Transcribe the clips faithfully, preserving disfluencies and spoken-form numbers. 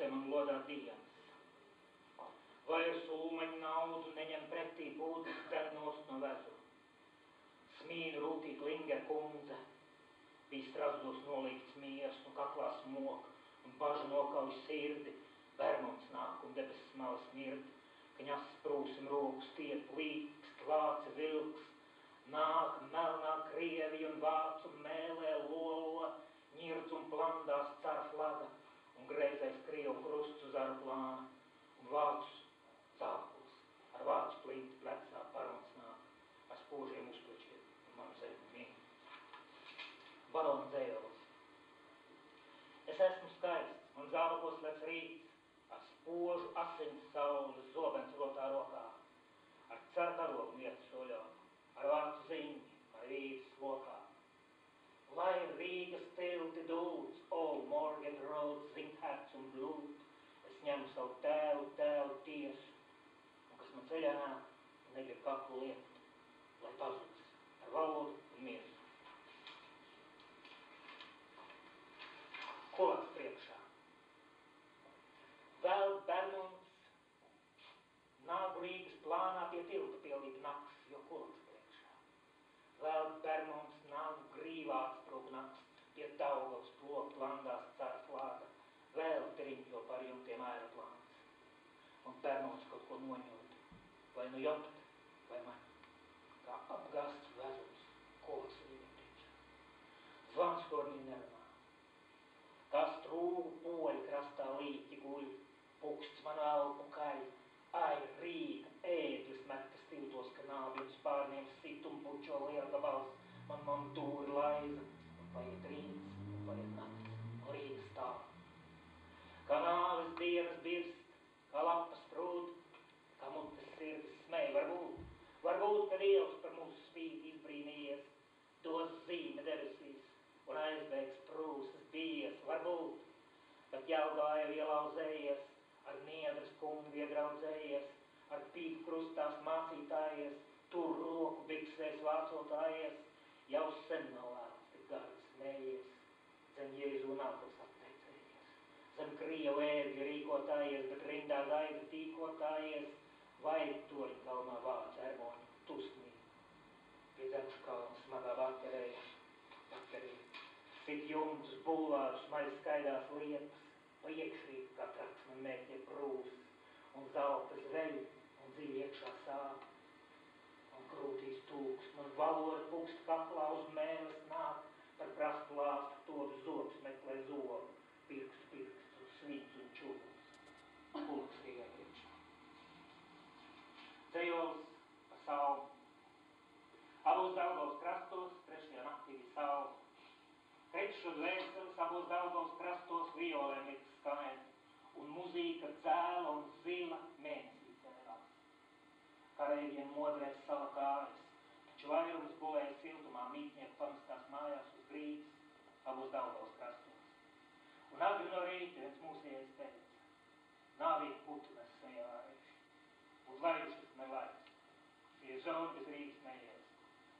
sem lodadija. Vairs ūmaņu naudu neņem pretī būtis ten nost no vezu. Smīna rūtī Klinger kundze bija strazdos nolīgts miers un kaklā smoka un bažu nokauj sirdi. Vermons nāk un debes smalas mirdi, ka ņas sprūsim rūkus tiek līkst, vāci vilks. Nāk melnā krievi un vācu mēlē lolo, ņirdz un plandās car flaga, un greizais krievu krustu zaru plāna, un vācu cākuls, ar vācu plīti plecā barons nāk, ar spožiem uzkočiet, un manu zēmu mīn. Barons Zēvels. Es esmu skaists, un zāvakos lec rīts, ar spožu asins saules zobens rotā rokā, ar car karogu iet soļot. Ar vārtu ziņi, ar Rīgas lokā. Lai Rīgas tilti dūts, all Morgan Road ziņhērts un blūt, es ņemu savu tēlu, tēlu tiesu, un kas man ceļā nāk, negrib kaklu liekt, lai pazudz ar valodu un miesu. Kolaks priekšā. Vēl Bermunds nāk Rīgas plānā pie tilta pildīt naks, jo kolaks. Vēl Bermunds nāk grīvāts prūgnakst, pie Daugavas plokt landās cars lāda, vēl triņķo par jumtiem aeroplāns. Un Bermunds kaut ko noņūt, vai nu jopt, vai man, kā apgāsts vezums, kolas viņam tiča. Zvans kornī nerunā. Kā strūgu poļi krastā līķi guļ, puksts man alku kaļ, Ai, Rīga, ēdlis metas tiltos kanāli un spārniem sit un bučo lielgabals, man man dūri laiza, un paiet rīts, un paiet naktis, un Rīga stāv. Kanālis dienas birst, kā lapas prūd, kā mutes sirdes smēj, varbūt, varbūt, ka Dievs par mūsu spīti izbrīnījies, dos zīme debesīs, un aizbēgs prūsas bijies, varbūt, bet Jelgāja ielauzējies, ar niedras kundu viegraudzējies, ar pīku krustās mācītājies, tur roku biksēs vācotājies, jau sen nav lēns tik gari smējies, zem Jēzu un Alkurs apteicējies, zem Krievu ērģi rīkotājies, bet rindā gaida tīkotājies, vai toļi kalnā vāca ermoņi, tusnīgi, pie dzemšu kalna smagā vakarēja, vakarēja, sit jumtus, būvārus, maļi skaidās lietas, Priekšrīt, kā traksman mērķie prūs, un zelta zveļ, un dziļ iekšā sāp. Un krūtīs tūks, man valori pukst kaklā uz mēles nāk, par prastu lāstu todu zobs meklē zobu, pirkstu, pirkstu, svīts un čūlis. Kulks Rīgā priekšā. Dzējos pa saulu. Abos Daugavas krastos, trešajā naktī bija saulu. Tekšu dvēseles abos Daugavas krastos violēm ir skanēm, un muzīka dzēla un zila mēnesī cenās. Kareiviem modrēs sala kājas, taču vairums gulēja siltumā mītnieku pamestās mājās uz Rīgas, abos Daugavas krastos. Un agri no rīta viens mūsējais teica, nāvīgi putu mēs nejārējuši, uz laidušas nelaiduši, tie žauri bez Rīgas neies,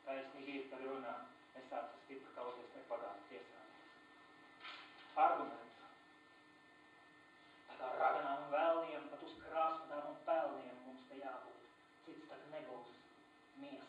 taisnīgi ir, kad runā. Es tādu stipri kauties nepagātu tiesāties. Arguments. Tā kā raganām un vēlniem, pat uz krāsmatām un pelniem mums te jābūt. Cits tak nebūs. Miesa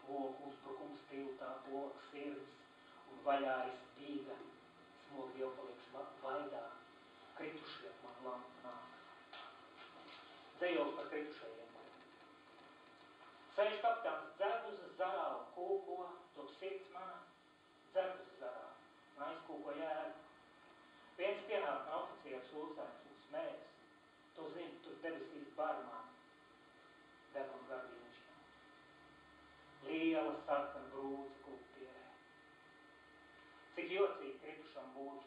ploku uzbrukums tiltā, ploku sirds, un vaļā ir spīga, smogi jau paliks vaidā, kritušiet man lampu nāk. Dzējos par kritušajiem. Sēž kaptāns dzēdus zarālu kūko, top sirds mana, dzēdus zarālu, mājas kūko jēgu. Viens pienāk no oficieras lūdzēns un smējas. Tu zini, tur debesīs barmā, deguma gardīnišķinā. Liela sarkana brūce klūpierē. Cik jocīgi kritušam būtu,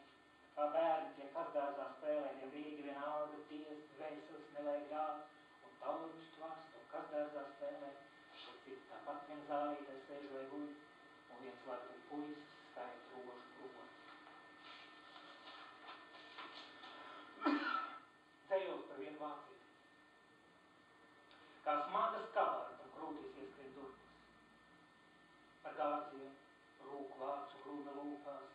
kā bērni pie kasdārzā spēlēņiem rīgi viena alga tiesa, dvēseles nevajag rāt, un tauriņš tvārst un kasdārzā spēlē, un cik tāpat vien zālītē sēž vai guļ, un viens laikam puisis skait rožu brūci. Dzējos par vienu vāciju. Kā smagas kabaras un krūtīs ieskrīt durvis. Par gārdiem rūku vācu grūna lūkās,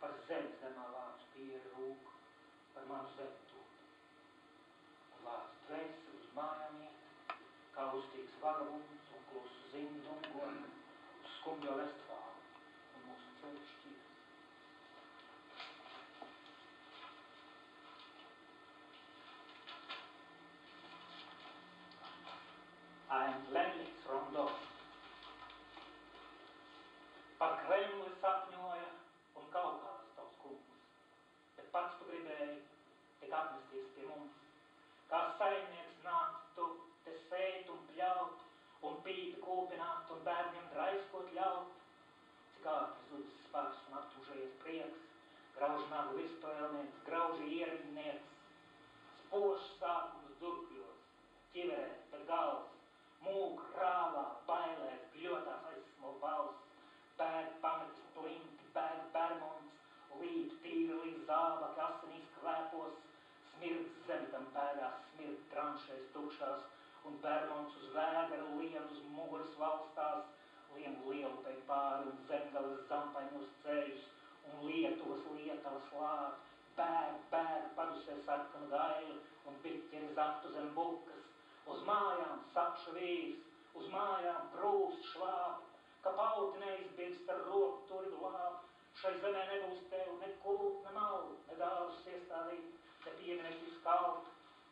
par zemes zemā vācu pieri rūku, par manu zemi tūtu. Un vācu dvēsi uz mājām iet, kā uztīgs vagabuns un klusu ziņu dungoni, uz skumjo Vestfālu un mūsu ceļu šķīras. Ein lemnīgs rondo. Par Kremli sapņoja un Kaukāzes tavs kungs, bet pats tu gribēji tik atmesties pie mums. Kā saimnieks nāc tu te sēt un pļaut, un pīti kūpināt un bērniem draiskot ļaut. Cik ātri zudas spēks un attužējies prieks, grauž nagu vispēlnieks, grauži ierīnieks, spošs sākums durkļos, ķiverē pēc galvas, mūk, rāvā, bailēs, bļotās aizsmau balsts, bēg pametis plinti, bēg bermonts, līp tīri līdz zāba, kasinīs kvēpos, smirds zemitam bēgās, smird tranšais tukšās, un bermonts uz vēgaru lien uz muguras valstās, lien lielu pēc pāri un zemgalas zampaņos ceļus, un lietos lietavas lāk, bēg, bēg, padusē sarkanu gailu, un biķeri zaktu zem bukas, uz mājām sakša vīrs, uz mājām brūst švābi, ka pauti neizbirst ar roku turi glābi, šai zemē nebūs tev ne kūt, ne malu, ne dārzus iestādīt, te pieminēķis kaut,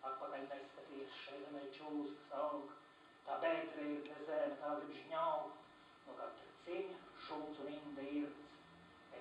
atpakaļ neskaties, šai zemē čūs, kas aug, tā bēdre ir ne zēme, tā viņš ņaug, no katra ciņa, šūts un inde irds, ne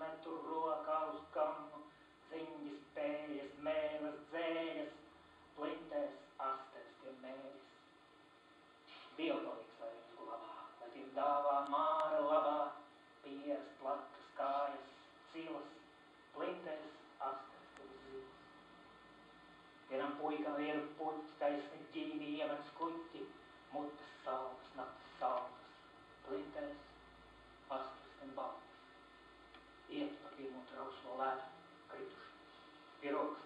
metur roka uz kam, ziņģis pējas, mēles, dzējas, plintēs, astēs tie mēģis. Dievpalīgs lai viņu labā, lai tiem dāvā māra labā, pieras, plakas, kājas, cilas, plintēs, astēs tie zilas. Vienam puikam vienu puķi, taisni ģīmi iemets kuķi, mutes saunas, naktas saunas, plintēs, astras un baltas. Iet pa pirmo trauslo lētu, krituši, pie rokas